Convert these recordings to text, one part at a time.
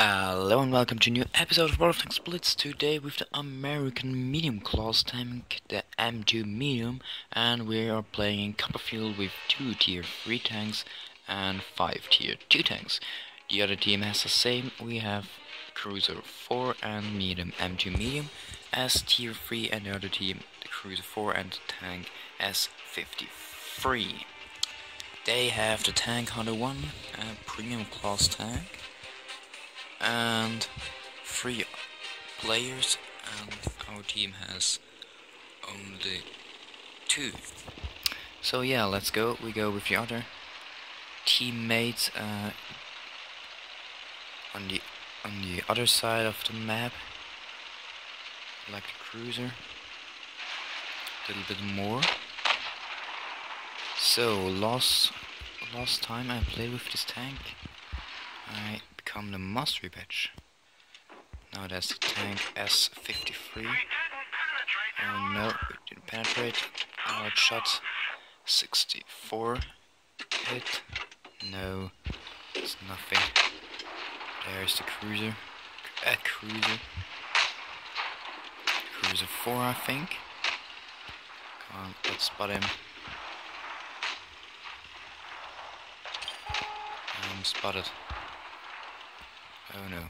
Hello and welcome to a new episode of World of Tanks Blitz. Today with the American medium class tank, the M2 Medium, and we are playing in Copperfield with 2 tier 3 tanks and 5 tier 2 tanks. The other team has the same. We have Cruiser 4 and M2 Medium as tier 3, and the other team the Cruiser 4 and the tank S53. They have the tank 101, a premium class tank, and 3 players, and our team has only 2. So yeah, let's go. We go with the other teammates on the other side of the map, like the Cruiser, a little bit more. So last time I played with this tank, I become the mastery badge. Now that's the tank S53. Oh no, it didn't penetrate. Hard shot, 64 hit. No, it's nothing. There's the Cruiser, Cruiser 4, I think. Let's spot him. I'm spotted. Oh no.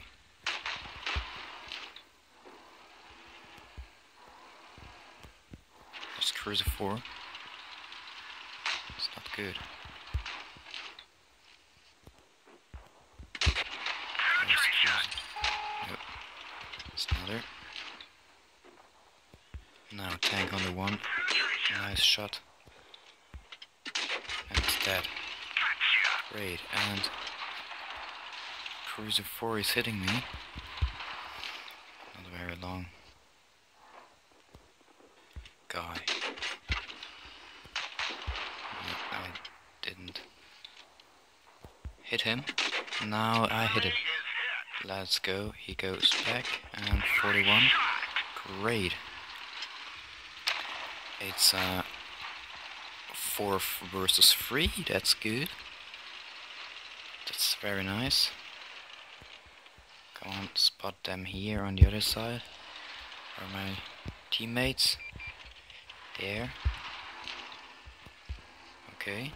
There's Cruiser 4. It's not good. Nope. It's not there. Now tank on the 1. Nice shot. And it's dead. Great. And Cruiser 4 is hitting me. Not very long guy. No, I didn't hit him. Now I hit it. Let's go. He goes back and 41. Great. It's 4 versus 3. That's good. That's very nice. Can't spot them here on the other side. Or my teammates. There. Okay.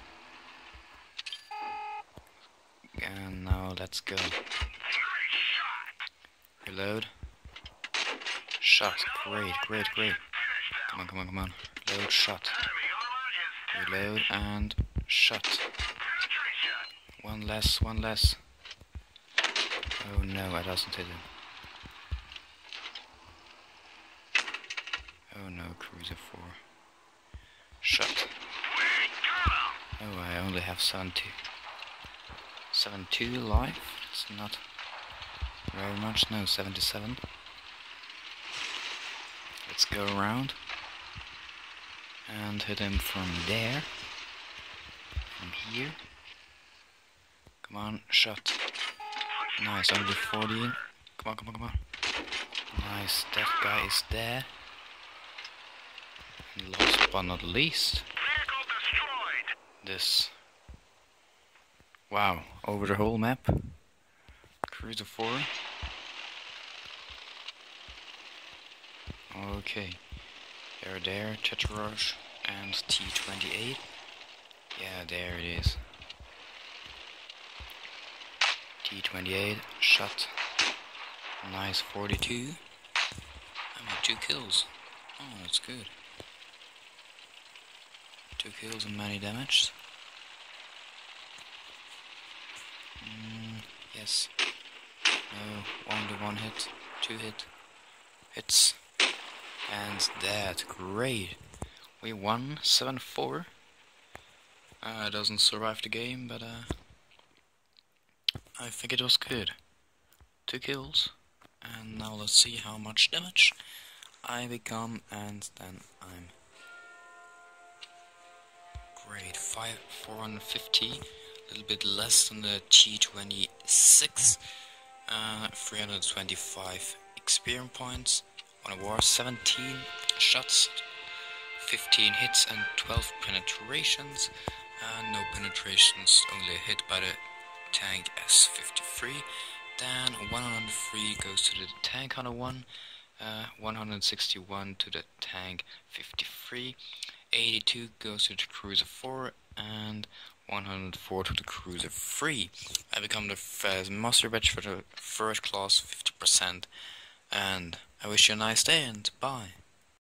And now let's go. Reload. Shot. Great. Come on. Reload, shot. Reload and shot. One less. Oh no, I doesn't hit him. Oh no, Cruiser 4. Shot. Oh, I only have 72. 72 life. It's not very much. No, 77. Let's go around and hit him from there. From here. Come on, shot. Nice, only 14. Come on. Nice, that guy is there. And last but not least, this. Wow, over the whole map. Cruiser 4. Okay. They're there, Tetrarch and T28. Yeah, there it is. T28 shot. Nice, 42. I mean, 2 kills. Oh, that's good. 2 kills and many damage. Yes. No, only 1 hit. 2 hits. And that, great. We won 7-4. Doesn't survive the game, but I think it was good. 2 kills, and now let's see how much damage I become, and then I'm great. 450, a little bit less than the T26, 325 experience points on a war, 17 shots, 15 hits and 12 penetrations. No penetrations, only a hit by the tank S53. Then 103 goes to the tank 101, 161 to the tank 53, 82 goes to the Cruiser 4 and 104 to the Cruiser 3. I become the master badge for the first class 50%, and I wish you a nice day and bye.